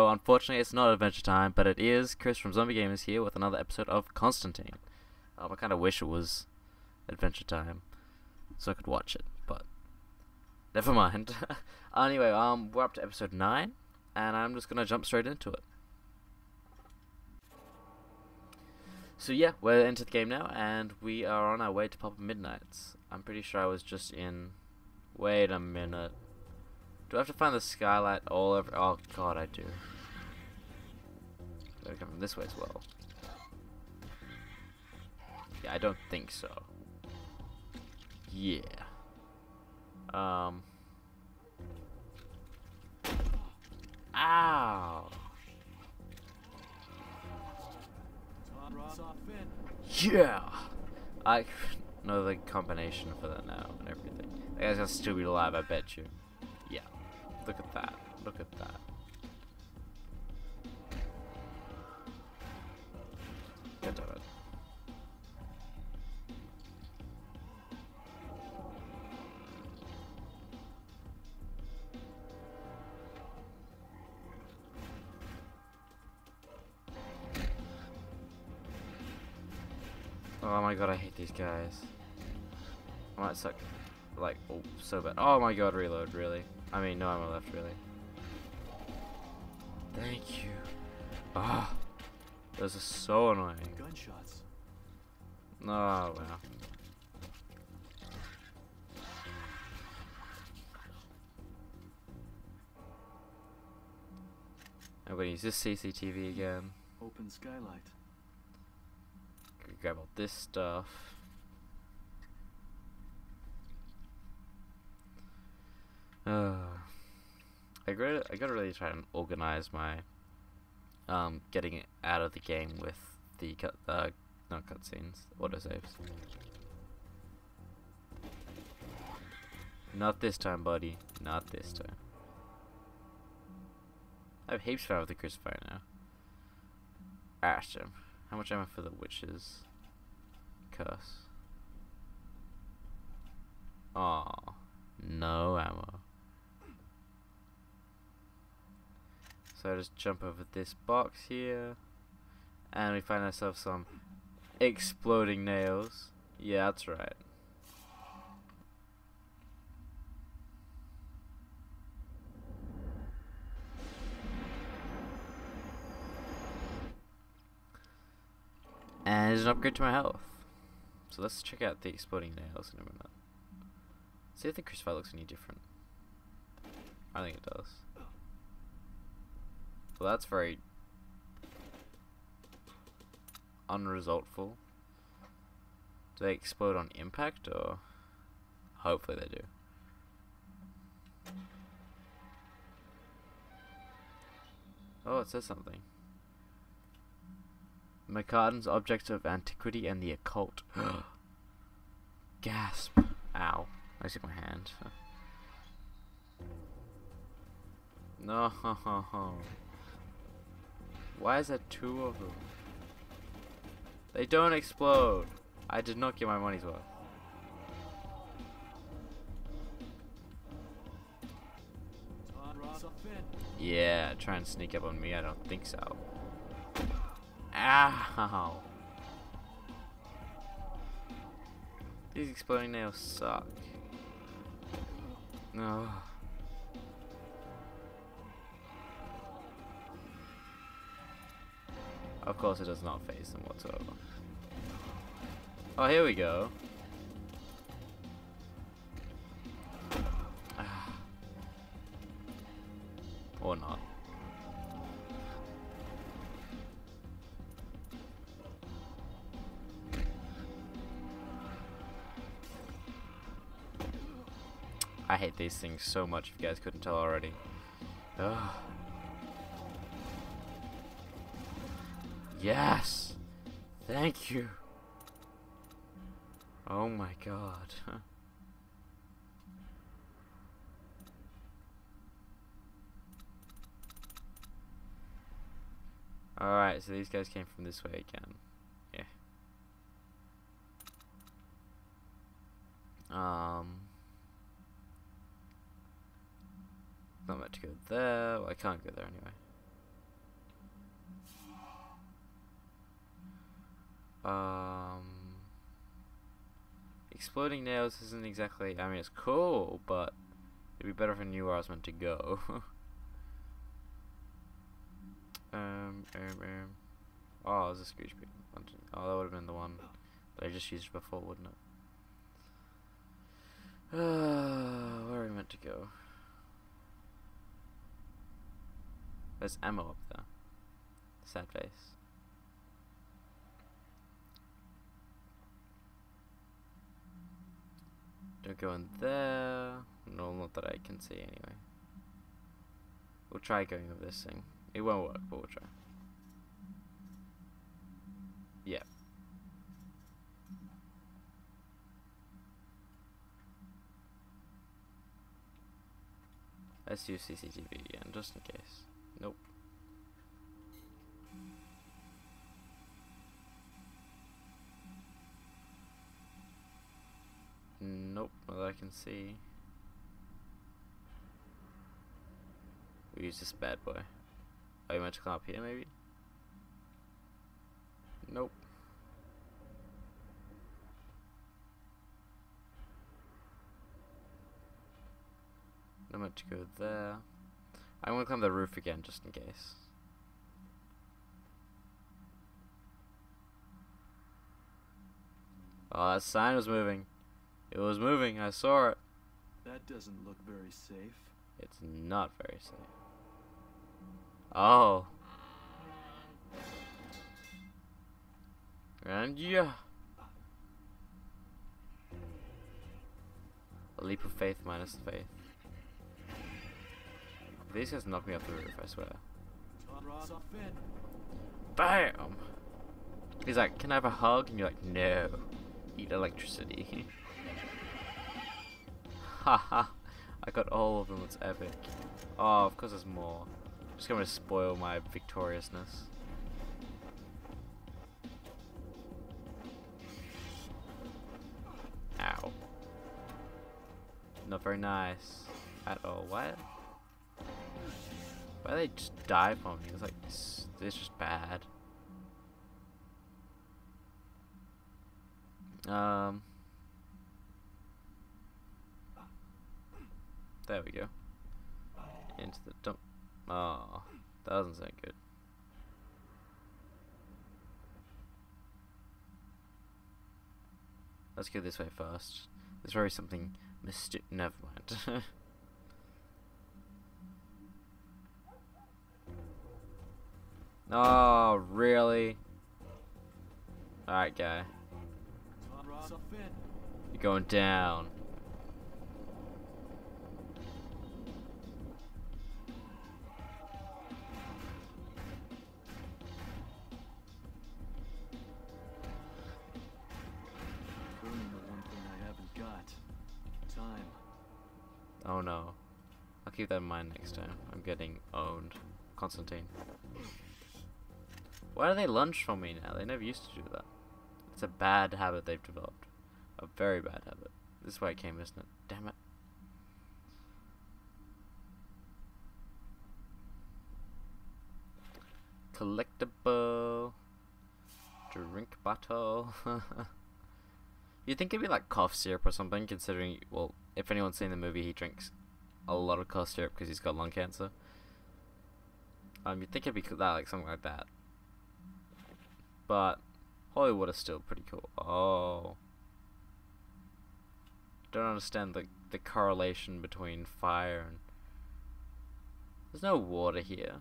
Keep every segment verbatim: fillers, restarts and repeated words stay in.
No, unfortunately it's not Adventure Time, but it is Chris from Zombie Gamers here with another episode of Constantine. Um, I kind of wish it was Adventure Time so I could watch it, but never mind. Anyway, um, we're up to episode nine, and I'm just going to jump straight into it. So yeah, we're into the game now, and we are on our way to Papa Midnight's. I'm pretty sure I was just in... Wait a minute. Do I have to find the skylight all over? Oh god, I do. Gotta come from this way as well. Yeah, I don't think so. Yeah. Um. Ow. Yeah. I know the combination for that now and everything. That guy's gonna still be alive, I bet you. Yeah. Look at that. Look at that. God damn it. Oh my god, I hate these guys. I might suck. Like, oh, so bad. Oh my god, reload, really? I mean, no, I'm on left, really. Thank you. Ah, oh, this is so annoying. Gunshots. Oh, wow. I'm gonna use this C C T V again. Open skylight. Grab all this stuff. Uh, I gotta, I gotta really try and organize my um, getting it out of the game with the cut, uh, not cutscenes, autosaves. Not this time, buddy. Not this time. I have heaps fun with the crucifier now. Ashton, how much am I for the witch's curse? Aw, no ammo. So I just jump over this box here, and we find ourselves some exploding nails. Yeah, that's right. And it's an upgrade to my health. So let's check out the exploding nails in a minute. See if the crucifier looks any different. I think it does. Well, that's very unresultful. Do they explode on impact, or hopefully they do? Oh, it says something. McCartan's Objects of Antiquity and the Occult. Gasp! Ow! I took my hand. No. Why is there two of them? They don't explode. I did not get my money's worth. Yeah, try and sneak up on me. I don't think so. Ow! These exploding nails suck. No. Oh. Of course, it does not phase them whatsoever. Oh, here we go. Ah. Or not. I hate these things so much, if you guys couldn't tell already. Ugh. Yes! Thank you! Oh my god. Alright, so these guys came from this way again. Yeah. Um... Not meant to go there. Well, I can't go there anyway. Um, exploding nails isn't exactly, I mean, it's cool, but it'd be better if I knew where I was meant to go. um, um, um. Oh, it was a Screech Beetle. Oh, that would have been the one that I just used before, wouldn't it? Uh, where are we meant to go? There's ammo up there. Sad face. Don't go in there. No, not that I can see anyway. We'll try going over this thing. It won't work, but we'll try. Yeah. Let's use C C T V again, just in case. Nope. Nope, not that I can see. We use this bad boy. Are you meant to come up here, maybe? Nope. I'm meant to go there. I'm gonna climb the roof again, just in case. Oh, that sign was moving. It was moving. I saw it. That doesn't look very safe. It's not very safe. Oh. And yeah. A leap of faith minus faith. These guys knocked me off the roof, I swear. Bam! He's like, can I have a hug? And you're like, no. Eat electricity. Haha. I got all of them, it's epic. Oh, of course there's more. I'm just gonna spoil my victoriousness. Ow. Not very nice at all. What? Why they just die for me? It's like this. This is just bad. Um. There we go. Into the dump. Oh, that doesn't sound good. Let's go this way first. There's probably something mystic. Never mind. Oh, really? Alright, guy. You're going down. Oh no. I'll keep that in mind next time. I'm getting owned. Constantine. Why do they lunge for me now? They never used to do that. It's a bad habit they've developed. A very bad habit. This is why it came, isn't it? Damn it. Collectible. Drink bottle. You'd think it'd be like cough syrup or something, considering, well, if anyone's seen the movie, he drinks a lot of cough syrup because he's got lung cancer. Um, you'd think it'd be that, like something like that. But Hollywood is still pretty cool. Oh, don't understand the the correlation between fire and. There's no water here.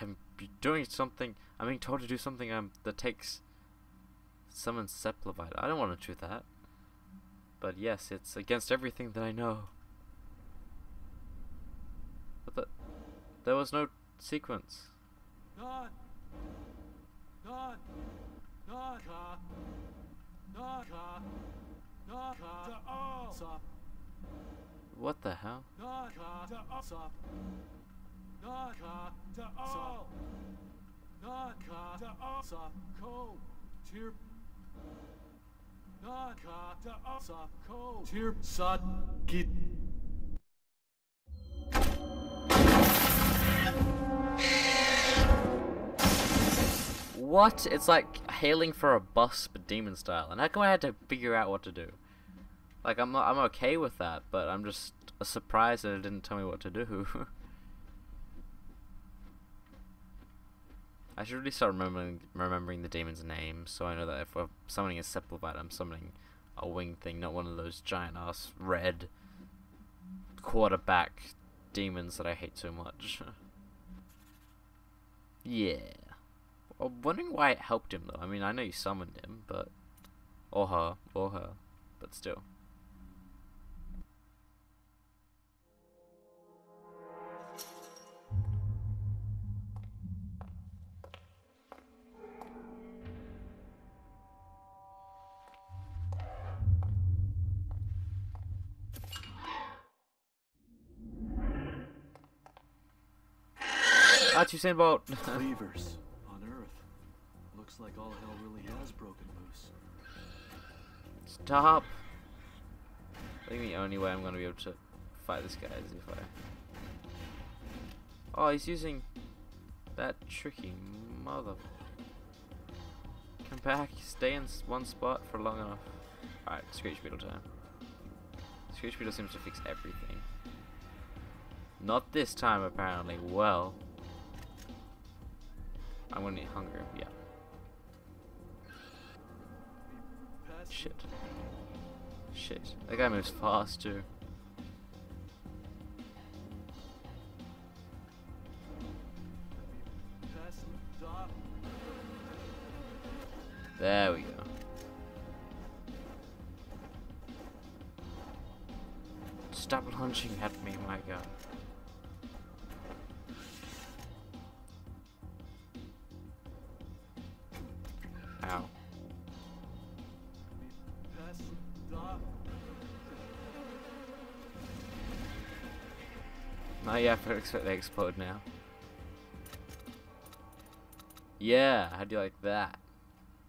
I'm doing something. I'm being told to do something. Um, that takes. Summon Sepulvite. I don't want to do that. But yes, it's against everything that I know. But the, there was no sequence. God. God. God. God. God. God. What the hell? God. What? It's like hailing for a bus, but demon style. And how come I had to figure out what to do? Like, I'm I'm okay with that, but I'm just surprised that it didn't tell me what to do. I should really start remembering remembering the demon's name, so I know that if I'm summoning a Sepulvite, I'm summoning a winged thing, not one of those giant ass red quarterback demons that I hate so much. Yeah. I'm wondering why it helped him though. I mean, I know you summoned him, but or her, or her, but still. That's you saying about believers on Earth. Looks like all hell really has broken loose. Stop. I think the only way I'm gonna be able to fight this guy is if I. Oh, he's using that tricky mother. Come back. Stay in one spot for long enough. All right, Screech Beetle time. Screech Beetle seems to fix everything. Not this time, apparently. Well. I'm gonna need hunger, yeah. Shit. Shit. That guy moves fast too. There we go. Stop launching at me, my god. Ow. Oh yeah, I expect they explode now. Yeah, how do you like that?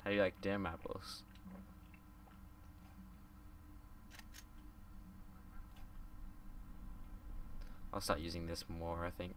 How do you like damn apples? I'll start using this more, I think.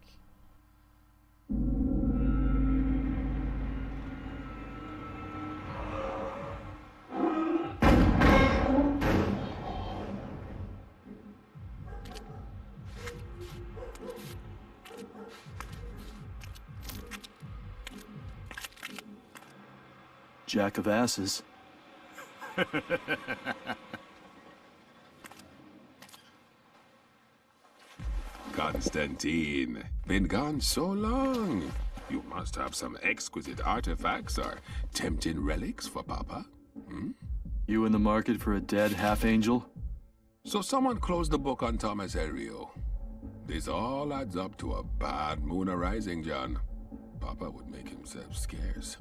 Jack of asses. Constantine, been gone so long. You must have some exquisite artifacts or tempting relics for Papa. Hmm? You in the market for a dead half-angel? So someone closed the book on Thomas Ariel. This all adds up to a bad moon arising, John. Papa would make himself scarce.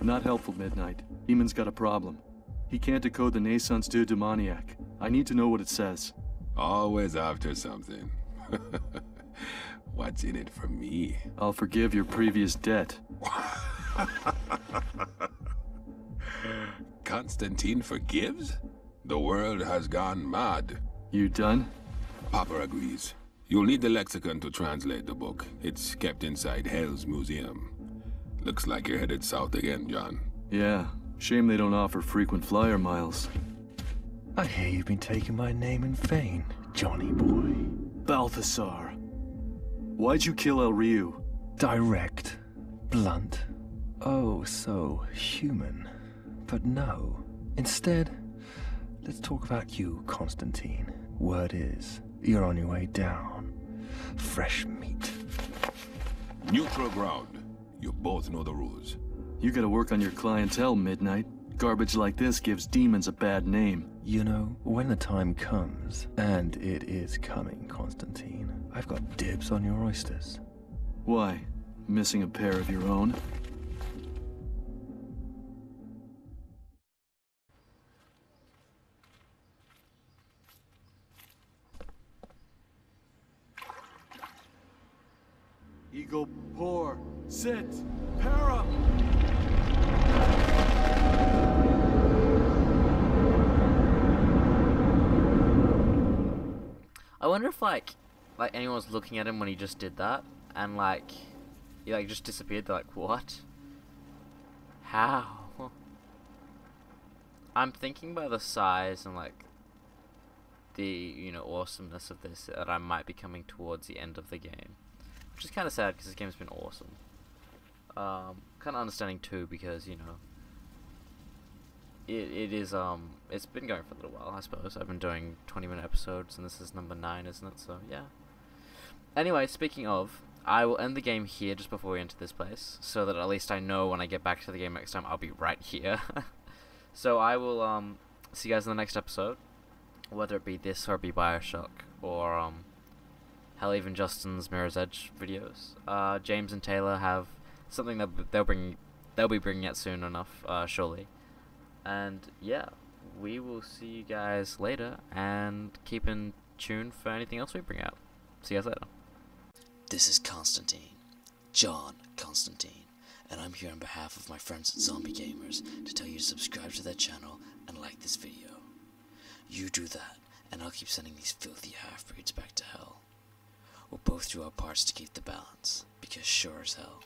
Not helpful, Midnight. Eamon's got a problem. He can't decode the naissance du demoniac. I need to know what it says. Always after something. What's in it for me? I'll forgive your previous debt. Constantine forgives? The world has gone mad. You done? Papa agrees. You'll need the lexicon to translate the book. It's kept inside Hell's Museum. Looks like you're headed south again, John. Yeah. Shame they don't offer frequent flyer miles. I hear you've been taking my name in vain, Johnny boy. Balthasar. Why'd you kill El Ryu? Direct. Blunt. Oh, so human. But no. Instead, let's talk about you, Constantine. Word is, you're on your way down. Fresh meat. Neutral ground. You both know the rules. You gotta work on your clientele, Midnight. Garbage like this gives demons a bad name. You know, when the time comes, and it is coming, Constantine, I've got dibs on your oysters. Why? Missing a pair of your own? Ego poor. Sit! Para! I wonder if like like anyone was looking at him when he just did that and like he like just disappeared. They're like, what? How? I'm thinking by the size and like the, you know, awesomeness of this that I might be coming towards the end of the game, which is kind of sad because this game's been awesome. Um, kind of understanding too because, you know, it it is um it's been going for a little while, I suppose. I've been doing twenty minute episodes and this is number nine, isn't it? So yeah. Anyway, speaking of, I will end the game here just before we enter this place, so that at least I know when I get back to the game next time I'll be right here. So I will um, see you guys in the next episode, whether it be this or it be Bioshock, or um, hell, even Justin's Mirror's Edge videos. Uh, James and Taylor have something that they'll bring, they'll be bringing out soon enough, uh, surely. And yeah, we will see you guys later, and keep in tune for anything else we bring out. See you guys later. This is Constantine, John Constantine, and I'm here on behalf of my friends at Zombie Gamers to tell you to subscribe to their channel and like this video. You do that, and I'll keep sending these filthy half-breeds back to hell. We'll both do our parts to keep the balance, because sure as hell,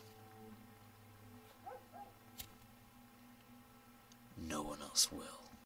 no one else will.